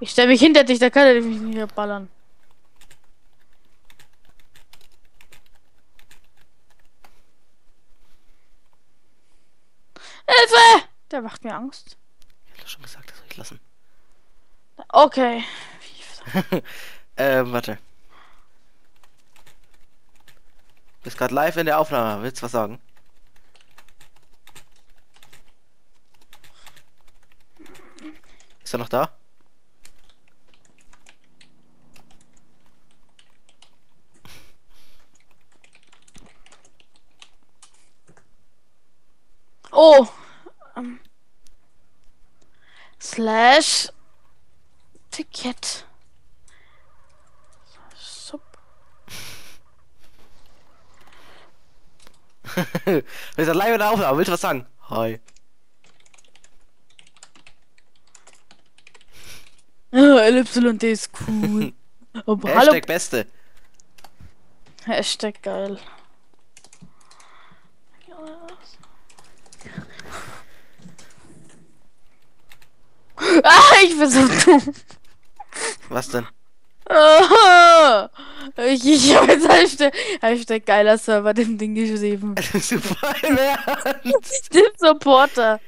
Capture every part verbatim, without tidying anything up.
Ich stelle mich hinter dich, da kann er mich nicht ballern. Hilfe! Der macht mir Angst. Ich hab doch schon gesagt, das soll ich lassen. Okay. ähm, warte. Bist gerade live in der Aufnahme. Willst du was sagen? Ist er noch da? Oh! Um. Slash Ticket. Sub. Wir sind live in der Aufnahme. Willst du was sagen? Hi. L Y D ist cool. Aber Hashtag hallo. Beste. Hashtag geil. Ah, ich bin so dumm. Was denn? Ich, ich hab jetzt Hashtag, Hashtag geiler Server dem Ding geschrieben. Super im Ernst. Ich bin Supporter.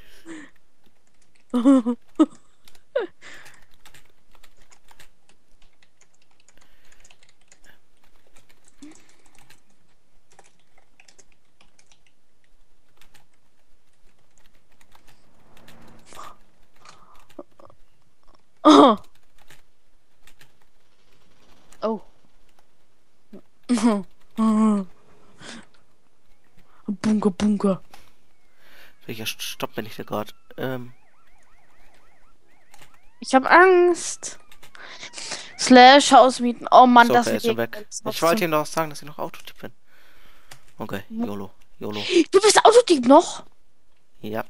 Oh. Oh. Bunker, Bunker. Welcher Stopp bin ich da gerade? Ähm. Ich hab Angst. Slash Hausmieten. Oh Mann, so, das okay, ist schon weg. Ich wollte dir noch sagen, dass ich noch Autodieb bin. Okay, YOLO. YOLO. Du bist Autodieb noch? Ja.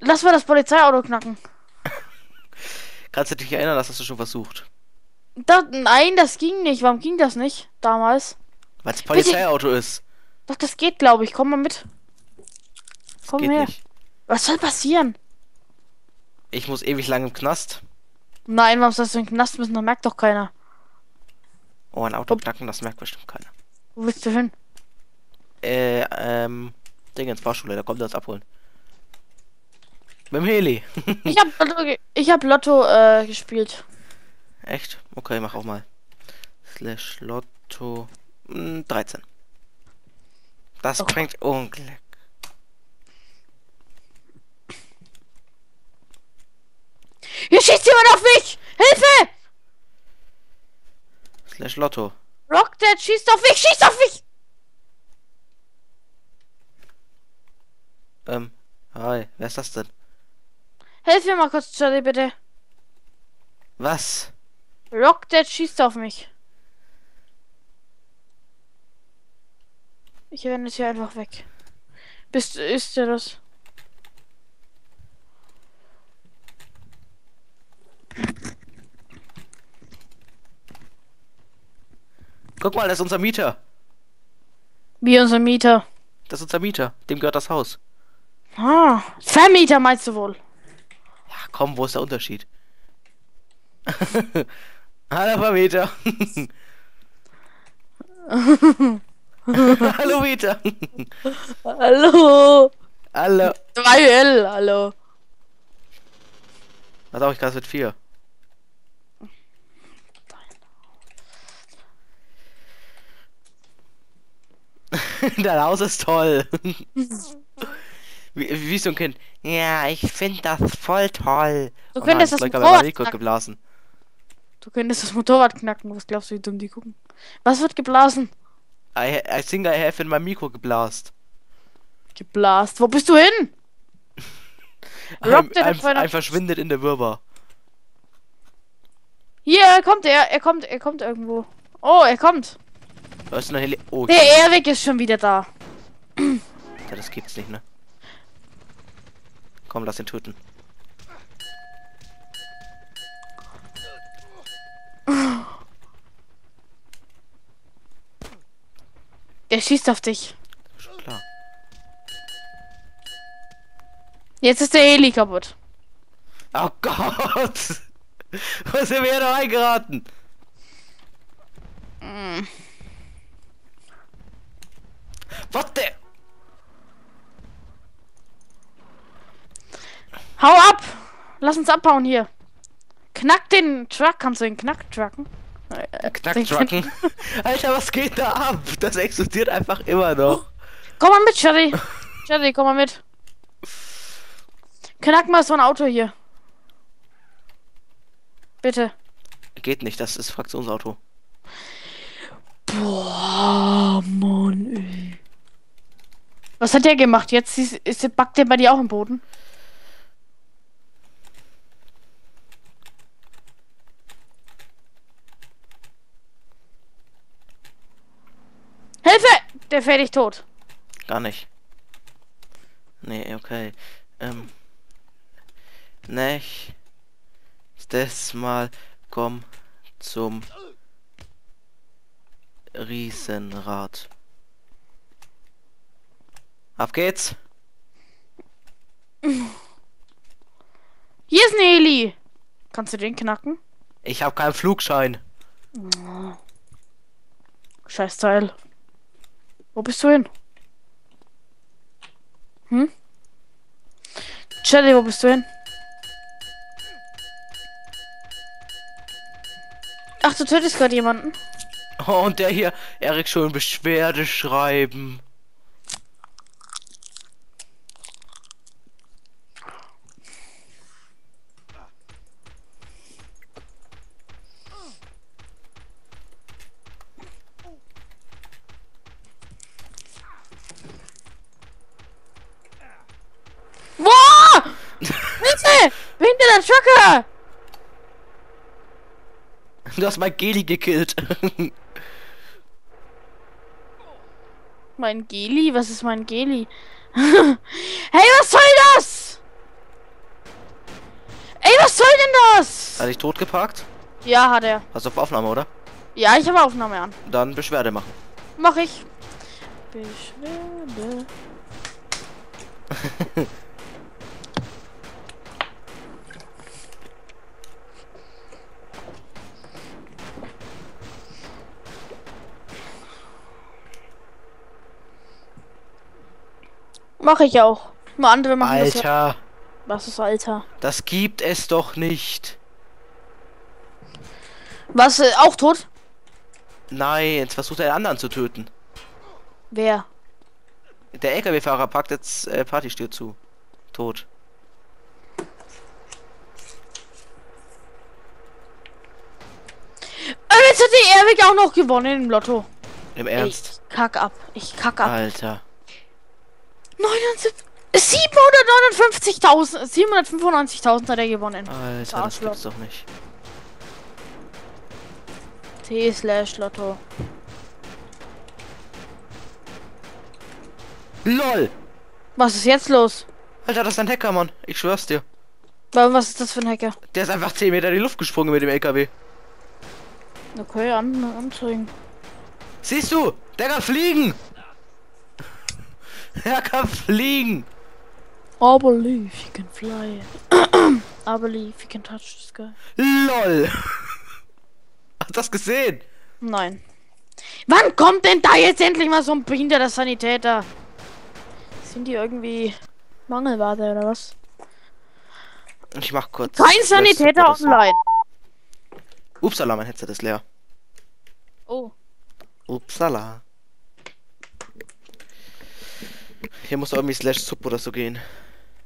Lass mal das Polizeiauto knacken. Kannst du dich erinnern, dass das du schon versucht? Das, nein, das ging nicht. Warum ging das nicht damals? Weil es Polizeiauto ist. Doch, das geht, glaube ich. Komm mal mit. Das Komm her. Nicht. Was soll passieren? Ich muss ewig lang im Knast. Nein, warum sollst du im Knast müssen? Das merkt doch keiner. Oh, ein Auto knacken, das merkt bestimmt keiner. Wo willst du hin? Äh, ähm, Ding ins Fahrschule, da kommt er uns abholen. Beim Heli. ich hab Lotto, ich hab Lotto äh, gespielt. Echt? Okay, mach auch mal. Slash Lotto mh, dreizehn. Das okay. Bringt Unglück. Hier schießt jemand auf mich! Hilfe! Slash Lotto. Rockdad schießt auf mich! Schießt auf mich! Ähm, hi, wer ist das denn? Hilf mir mal kurz, Jerry, bitte. Was? Rockdad schießt auf mich. Ich renne jetzt hier einfach weg. Bist, ist der das? Guck mal, das ist unser Mieter. Wie unser Mieter? Das ist unser Mieter. Dem gehört das Haus. Ah, Vermieter meinst du wohl? Komm, wo ist der Unterschied? Hallo Mieter. Hallo Mieter. Hallo. Hallo. zwei L, hallo. Was auch ich gerade mit vier. Dein Haus ist toll. Wie, wie so ein Kind. Ja, ich finde das voll toll. Du könntest oh nein, das, das Motorrad knacken. Geblasen. Du könntest das Motorrad knacken. Was glaubst du, wie dumm die gucken? Was wird geblasen? I, I think I have in mein Mikro geblast. Geblast? Wo bist du hin? ein, ein, ein verschwindet in der Wirrwarr. Hier, er kommt, er, er kommt, er kommt irgendwo. Oh, er kommt. Da ist noch Heli- oh, der Erik ist schon wieder da. Ja, das gibt's nicht, ne? Komm, lass ihn töten. Der schießt auf dich. Schon klar. Jetzt ist der Heli kaputt. Oh Gott! Wo sind wir da reingeraten? Mm. Warte! Hau ab! Lass uns abhauen hier. Knack den Truck. Kannst du den Knack trucken? Äh, Knack trucken? Alter, was geht da ab? Das explodiert einfach immer noch. Komm mal mit, Jerry. Jerry, komm mal mit. Knack mal so ein Auto hier. Bitte. Geht nicht, das ist Fraktionsauto. Boah, Mann, ey. Was hat der gemacht? Jetzt ist, ist, backt der bei dir auch im Boden? Hilfe! Der fährt dich tot. Gar nicht. Nee, okay. Ähm. Nicht. Das Mal komm zum Riesenrad. Auf geht's. Hier ist ein Heli. Kannst du den knacken? Ich habe keinen Flugschein. Oh. Scheiß Teil. Wo bist du hin? Hm? Jelly, wo bist du hin? Ach, du tötest gerade jemanden. Oh, und der hier, Erik, schon Beschwerde schreiben. Der Trucker! Du hast mein Geli gekillt. Mein Geli? Was ist mein Geli? Hey, was soll das? Ey, was soll denn das? Hat dich tot geparkt? Ja, hat er. Hast du auf Aufnahme, oder? Ja, ich habe Aufnahme an. Dann Beschwerde machen. Mach ich. Beschwerde. Mache ich auch. Nur andere machen das. Alter. Was ist Alter? Das gibt es doch nicht. Was, äh, auch tot? Nein, jetzt versucht er einen anderen zu töten. Wer? Der L K W-Fahrer packt jetzt äh, Partystür zu. Tot. Und jetzt hat die Erik auch noch gewonnen im Lotto. Im Ernst? Ich kack ab. Ich kack ab. Alter. siebenhundertneunundfünfzigtausend, siebenhundertfünfundneunzigtausend hat er gewonnen. Alter, das gibt's doch nicht. T slash Lotto. LOL! Was ist jetzt los? Alter, das ist ein Hacker, Mann. Ich schwör's dir. Aber was ist das für ein Hacker? Der ist einfach zehn Meter in die Luft gesprungen mit dem L K W. Okay, an, anzeigen. Siehst du? Der kann fliegen! Er kann fliegen! I believe he can fly. I believe he can touch the sky. LOL! Hast das gesehen? Nein. Wann kommt denn da jetzt endlich mal so ein behinderter Sanitäter? Sind die irgendwie Mangelware oder was? Ich mach kurz. Kein Sanitäter online! So. Upsala, mein Headset ist leer. Oh. Upsala. Hier muss irgendwie slash sub oder so gehen.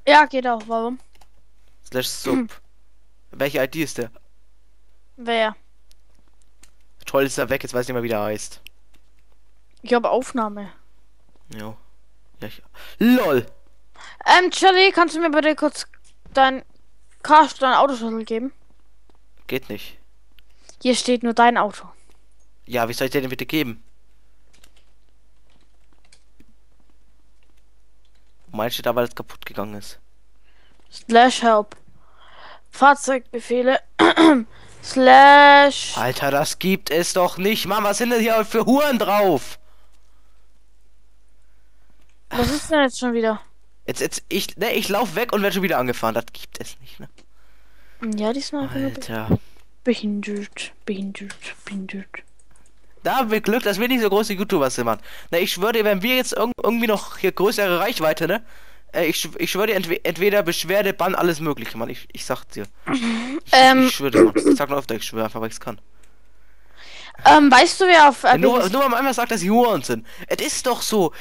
Ja, geht auch. Warum? Slash sub. Hm. Welche I D ist der? Wer? Toll, ist er weg. Jetzt weiß ich nicht mehr, wie der heißt. Ich habe Aufnahme. Jo. Ja, ich... LOL! Ähm, Charlie, kannst du mir bitte kurz dein Car, dein Autoschlüssel geben? Geht nicht. Hier steht nur dein Auto. Ja, wie soll ich dir denn bitte geben? Mein steht da, weil es kaputt gegangen ist. Slash help. Fahrzeugbefehle. Slash. Alter, das gibt es doch nicht. Mann, was sind denn hier für Huren drauf? Was ist denn jetzt schon wieder? Jetzt, jetzt, ich, ne, ich lauf weg und werde schon wieder angefahren. Das gibt es nicht, ne? Ja, die sind einfach Alter. nur behindert, behindert, behindert. Da haben wir Glück, dass wir nicht so große YouTuber sind, Mann. Na, ich schwöre dir, wenn wir jetzt irg irgendwie noch hier größere Reichweite, ne? Äh, ich, schw ich schwöre dir, entwe entweder Beschwerde, Bann, alles mögliche, Mann. Ich, ich sag dir. Ich, ähm, ich schwöre dir, Mann. Ich sag nur öfter, ich schwöre einfach, weil ich es kann. Ähm, weißt du, wer auf... Äh, nur, nur, nur am einmal sagt, dass sie Huren sind. Es ist doch so.